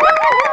Woo!